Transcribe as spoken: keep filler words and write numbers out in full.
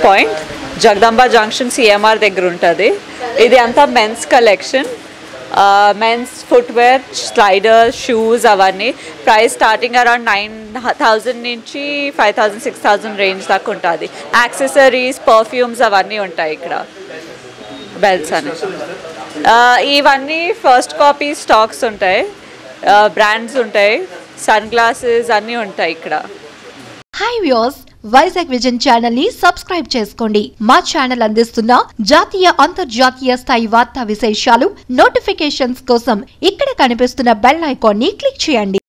point, Jagdamba Junction, C M R Degrunta. This is men's collection. Uh, men's footwear, sliders, shoes, avarne. Price starting around nine thousand inchi, five thousand, six thousand range da kuntadi. Accessories, perfumes avarne untai ikkada. Belts ane. Uh, evanni first copy stocks untai, uh, brands untai, sunglasses anni untai ikkada. Hi viewers, Vizagvision channel ni subscribe cheskondi. Ma channel andistunna jatiya antarjatiya sthayi vartha visheshalu notifications kosam ikkada kanipistunna bell icon ni click cheyandi.